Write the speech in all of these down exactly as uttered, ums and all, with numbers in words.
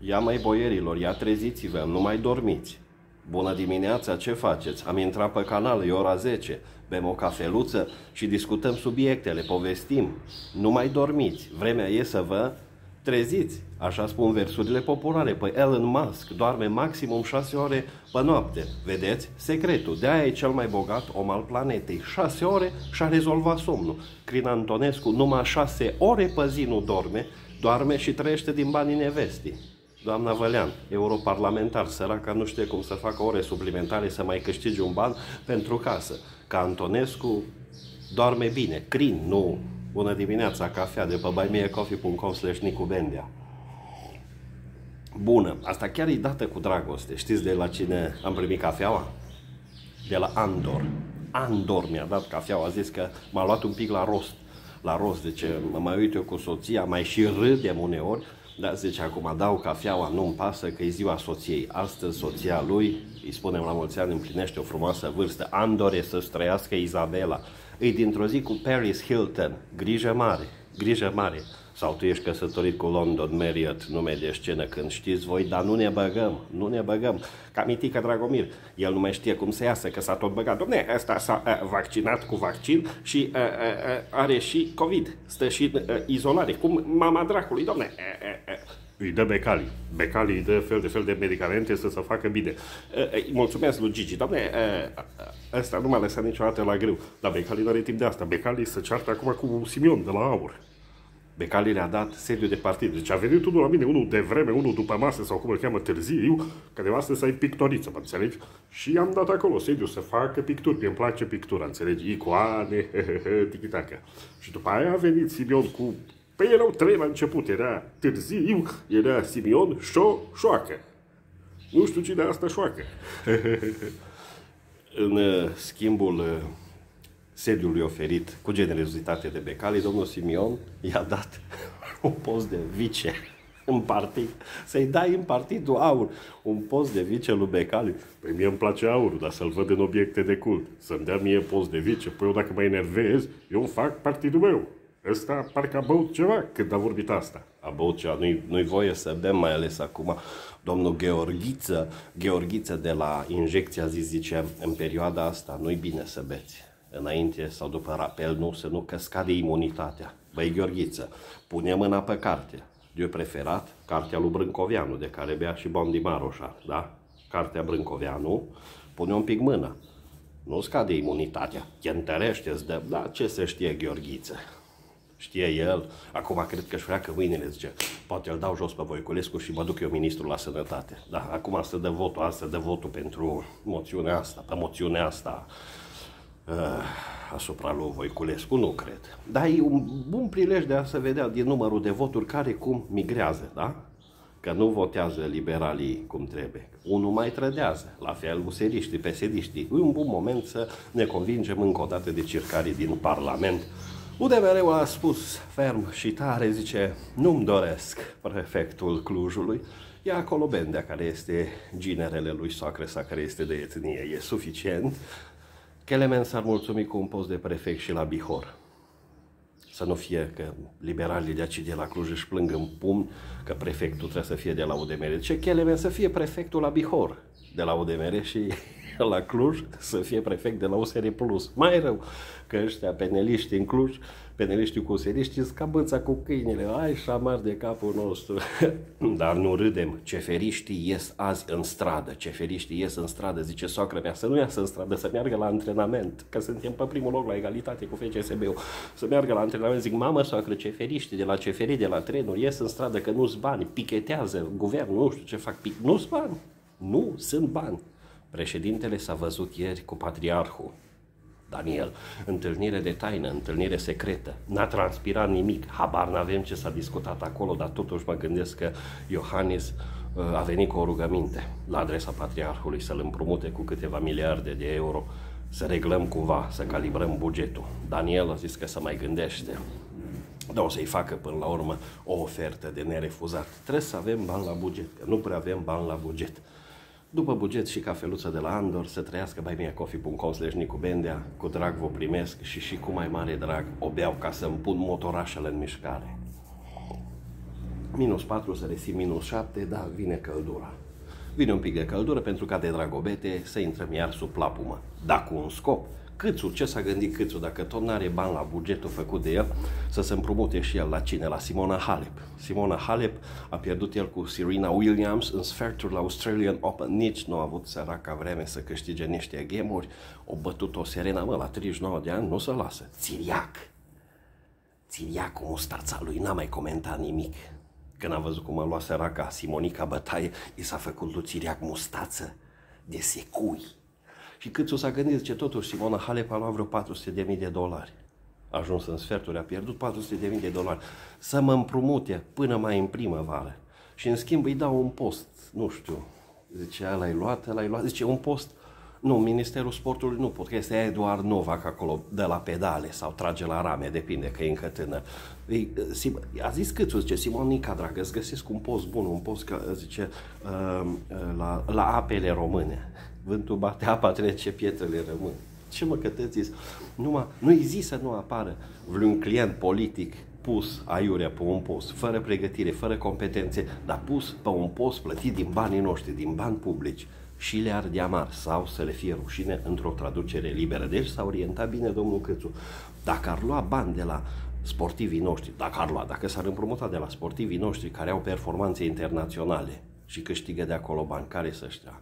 Ia mai boierilor, ia treziți-vă, nu mai dormiți. Bună dimineața, ce faceți? Am intrat pe canal, e ora zece. Bem o cafeluță și discutăm subiectele, povestim. Nu mai dormiți, vremea e să vă treziți. Așa spun versurile populare. Păi Elon Musk doarme maximum șase ore pe noapte. Vedeți? Secretul. De-aia e cel mai bogat om al planetei. șase ore și-a rezolvat somnul. Crin Antonescu numai șase ore pe zi nu dorme, doarme și trăiește din banii nevestii. Doamna Vălean, europarlamentar, săraca, nu știe cum să facă ore suplimentare să mai câștige un ban pentru casă. Ca Antonescu doarme bine. Crin, nu. Bună dimineața, cafea de pe buy me a coffee punct com slash Nicu Bendea. Bună, asta chiar e dată cu dragoste. Știți de la cine am primit cafeaua? De la Andor. Andor mi-a dat cafeaua, a zis că m-a luat un pic la rost. La rost, deci mă mai uit eu cu soția, mai și râdem uneori. Da, zice, acum dau cafeaua, nu-mi pasă că e ziua soției. Astăzi soția lui, îi spunem la mulți ani, împlinește o frumoasă vârstă. Andore să-ți trăiască Isabela. Îi dintr-o zi cu Paris Hilton. Grijă mare, grijă mare. Sau tu ești căsătorit cu London Marriott, nume de scenă când știți voi, dar nu ne băgăm, nu ne băgăm. Ca Mitică Dragomir, el nu mai știe cum să iasă, că s-a tot băgat. Dom'le, ăsta s-a uh, vaccinat cu vaccin și uh, uh, are și COVID, stă și în uh, izolare, cum mama dracului, dom'le. Uh, uh, uh. Îi dă Becali. Becali îi dă fel de fel de medicamente să se facă bine. Îi mulțumesc lui Gigi. Doamne, ăsta nu m-a lăsat niciodată la greu. Dar Becali nu are timp de asta. Becali se ceartă acum cu Simion de la Aur. Becali le-a dat sediu de partid. Deci a venit unul la mine, unul de vreme, unul după masă sau cum îl cheamă târziu, că de masă să ai pictoriță, mă înțelegi? Și am dat acolo sediu să facă picturi, mi-mi place pictura, înțelegi? Icoane, tiki-taka. Și după aia a venit Simion cu... Păi erau trei la început, era Târziu, era Simion, Șo, Șoacă. Nu știu cine asta Șoacă. În schimbul sediului oferit cu generozitate de Becali, domnul Simion i-a dat un post de vice în partid. Să-i dai în partidul Aur un post de vice lui Becali. Păi mie îmi place Aurul, dar să-l văd în obiecte de cult. Să-mi dea mie post de vice, păi eu dacă mă enervez, eu îmi fac partidul meu. Ăsta parcă a băut ceva când a vorbit asta. A băut ceva, nu-i nu voie să bem, mai ales acum. Domnul Gheorghiță, Gheorghiță de la injecția zi zice, în perioada asta nu-i bine să beți. Înainte sau după rapel, nu, să nu, că scade imunitatea. Băi Gheorghiță, pune mâna pe carte. Eu preferat cartea lui Brâncovianu, de care bea și Bondi Maroșa, da? Cartea Brâncovianu, pune un pic mâna. Nu scade imunitatea, te întărește-ți de... Da, ce se știe Gheorghiță? Știe el, acum cred că-și vrea că mâinile zice, poate îl dau jos pe Voiculescu și mă duc eu ministru la sănătate. Da, acum să dă votul, asta dă votul pentru moțiunea asta, pe moțiunea asta uh, asupra lui Voiculescu, nu cred. Dar e un bun prilej de a se vedea din numărul de voturi care cum migrează, da? Că nu votează liberalii cum trebuie. Unul mai trădează, la fel useriștii, pesediștii. E un bun moment să ne convingem încă o dată de circarii din Parlament. U D M R-ul a spus ferm și tare, zice, nu-mi doresc prefectul Clujului, e acolo Bendea, care este ginerele lui soacră sa, care este de etnie, e suficient. Kelemen s-ar mulțumi cu un post de prefect și la Bihor. Să nu fie că liberalii de aici de la Cluj își plâng în pumn că prefectul trebuie să fie de la U D M R. Ce Kelemen să fie prefectul la Bihor de la U D M R și... la Cluj să fie prefect de la U S R Plus. Mai rău că ăștia peneliști în Cluj, peneliștii cu useriștii, scabăța cu câinile, ai șamar de capul nostru. Dar nu râdem, ceferiștii ies azi în stradă, ceferiștii ies în stradă, zice soacră mea, să nu iasă în stradă, să meargă la antrenament, că suntem pe primul loc la egalitate cu F C S B-ul, să meargă la antrenament, zic, mamă soacră, ceferiștii de la ceferi, de la trenuri, ies în stradă că nu-s bani, pichetează guvernul, nu știu ce fac, nu-s bani, nu sunt bani. Președintele s-a văzut ieri cu Patriarhul Daniel. Întâlnire de taină, întâlnire secretă. N-a transpirat nimic. Habar n-avem ce s-a discutat acolo, dar totuși mă gândesc că Iohannis a venit cu o rugăminte la adresa Patriarhului să-l împrumute cu câteva miliarde de euro, să reglăm cumva, să calibrăm bugetul. Daniel a zis că se mai gândește. Dar o să-i facă până la urmă o ofertă de nerefuzat. Trebuie să avem bani la buget. Nu prea avem bani la buget. După buget și cafeluță de la Andor, să trăiască buy me a coffee punct com slash Nicu Bendea, cu drag vă primesc și și cu mai mare drag o beau ca să-mi pun motorașele în mișcare. minus patru, să resim minus șapte, dar vine căldura. Vine un pic de căldură pentru ca de dragobete să intrăm iar sub plapumă. Dar cu un scop. Câțu, ce s-a gândit Câțu, dacă tot n-are bani la bugetul făcut de el, să se împrumute și el la cine? La Simona Halep. Simona Halep a pierdut el cu Serena Williams în sfertul la Australian Open. Nici nu a avut săraca vreme să câștige niște game-uri. O bătut-o Serena, mă, la treizeci și nouă de ani, nu se lasă. Țiriac. Țiriac, mustața lui, n-a mai comentat nimic. Când a văzut cum a luat săraca Simonica bătaie, i s-a făcut lui Țiriac mustață de secui. Și Câțu s-a gândit, zice, totuși Simona Halep a luat vreo patru sute de mii de dolari. A ajuns în sferturi, a pierdut patru sute de mii de dolari. Să mă împrumute până mai în primăvară. Și în schimb îi dau un post, nu știu, zice, l-ai luat, l-ai luat, zice, un post, nu, Ministerul Sportului nu pot, că este Eduard Novak acolo, de la pedale sau trage la rame, depinde că e încă tânăr. Ei, a zis Câțu, zice, Simonica, dragă, îți găsesc un post bun, un post, că, zice, la, la Apele Române. Vântul bate, apa trece, pietrele rămân. Ce mă că te zis? Numai, nu-i zi să nu apară vreun client politic pus aiurea pe un post, fără pregătire, fără competențe, dar pus pe un post plătit din banii noștri, din bani publici, și le arde amar sau să le fie rușine într-o traducere liberă. Deci s-a orientat bine domnul Câțu. Dacă ar lua bani de la sportivii noștri, dacă ar lua, dacă s-ar împrumuta de la sportivii noștri care au performanțe internaționale și câștigă de acolo bani, care să știa?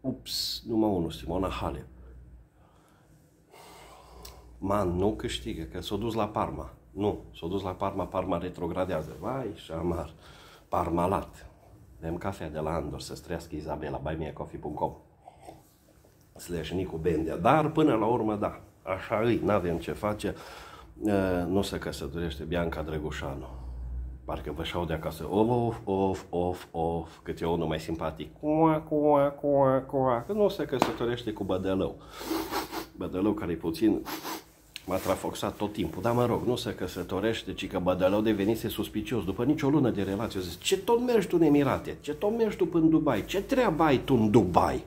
Ups, numai unul, Simona Halep. Man, nu câștigă, că s-a dus la Parma. Nu, s-a dus la Parma, Parma retrogradează. Vai, și amar. Parmalat. Bem cafea de la Andor, să străiască Isabela, buy me a coffee punct com. Slash Nicu Bendea. Dar până la urmă, da, așa îi, n-avem ce face. Nu se căsătorește Bianca Drăgușanu. Parcă vă șau de acasă, of, of, of, of, cât e unul mai simpatic. Coa, coa, coa, coa, că nu se căsătorește cu Bădălău. Bădălău care-i puțin m-a trafoxat tot timpul, dar mă rog, nu se căsătorește, ci că Bădălău devenise suspicios. După nicio lună de relație, zice, ce tot mergi tu în Emirate, ce tot mergi tu până în Dubai, ce treabă ai tu în Dubai?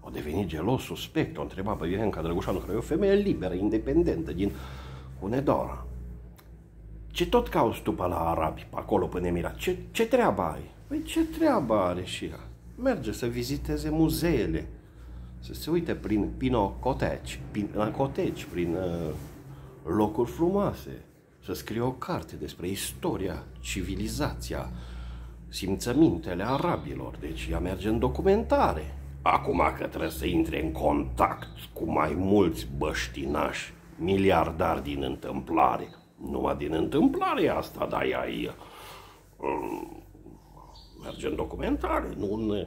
O devenit gelos, suspect, o întreba pe Bianca Drăgușanu, care e o femeie liberă, independentă, din Hunedoara. Ce tot cauți tu pe la arabi, pe acolo, până Emirat? Ce, ce treabă ai? Păi ce treabă are și ea? Merge să viziteze muzeele, să se uite prin pinocoteci, prin, coteci, prin uh, locuri frumoase, să scrie o carte despre istoria, civilizația, simțămintele arabilor. Deci ea merge în documentare. Acum că trebuie să intre în contact cu mai mulți băștinași, miliardari din întâmplare. Numai din întâmplare asta, dar ea um, merge în documentare, nu în...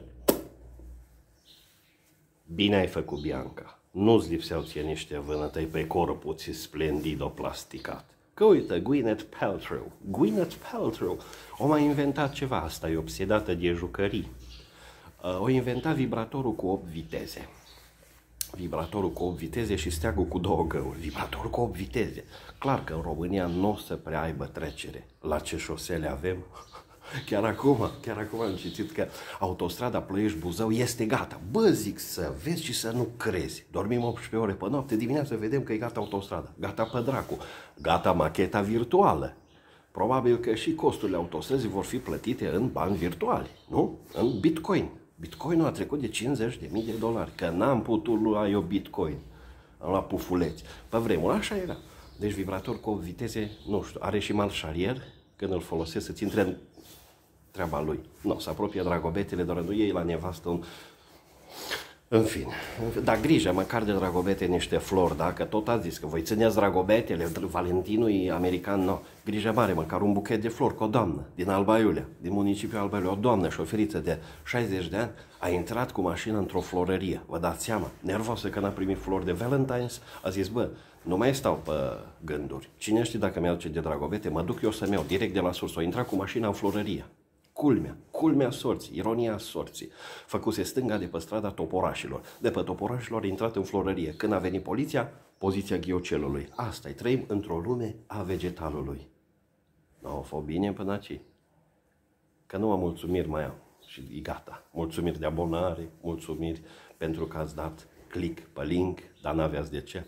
Bine ai făcut, Bianca. Nu-ți lipseau ție niște vânătăi pe corpul, ți splendido plasticat. Că uite, Gwyneth Paltrow. Gwyneth Paltrow. O mai inventat ceva, asta e obsedată de jucării. O inventa vibratorul cu opt viteze. Vibratorul cu opt viteze și steagul cu două găuri. Vibratorul cu opt viteze. Clar că în România nu o să prea aibă trecere. La ce șosele avem? Chiar acum, chiar acum am citit că autostrada Ploiești-Buzău este gata. Bă, zic să vezi și să nu crezi. Dormim optsprezece ore pe noapte, dimineața vedem că e gata autostrada. Gata pe dracu. Gata macheta virtuală. Probabil că și costurile autostrăzii vor fi plătite în bani virtuali, nu? În bitcoin. Bitcoinul a trecut de cincizeci de mii de dolari, că n-am putut lua eu bitcoin. Am luat pufuleți. Pe vremuri așa era. Deci vibrator cu viteze, nu știu, are și marșarier, când îl folosesc să-ți intre în treaba lui. Nu, se apropie dragobetele, doar nu iei la nevastă un... În fine, dar grijă, măcar de dragobete niște flori, da? Că tot ați zis că voi țineți dragobetele, Valentinul american, nu. No. Grijă mare, măcar un buchet de flori, că o doamnă din Alba Iulia, din municipiul Alba Iulia, o doamnă șoferiță de șaizeci de ani, a intrat cu mașina într-o florărie, vă dați seama, nervoasă că n-a primit flori de Valentine's, a zis, bă, nu mai stau pe gânduri, cine știe dacă mi-aduce de dragobete, mă duc eu să-mi iau direct de la sursă, a intrat cu mașina în florărie. Culmea, culmea sorții, ironia sorții. Făcuse stânga de pe strada Toporașilor. De pe Toporașilor a intrat în florărie. Când a venit poliția, poziția ghiocelului. Asta-i, trăim într-o lume a vegetalului. N-au o fost bine până aici. Că nu am mulțumiri mai am. Și e gata. Mulțumiri de abonare, mulțumiri pentru că ați dat click pe link, dar n-aveați de ce.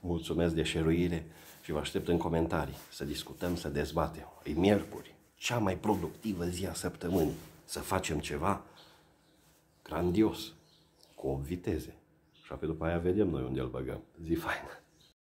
Mulțumesc de share-uire și vă aștept în comentarii să discutăm, să dezbatem. E miercuri. cea mai productivă zi a săptămânii, să facem ceva grandios, cu o viteze. Și apoi după aia vedem noi unde îl băgăm. Zi faină!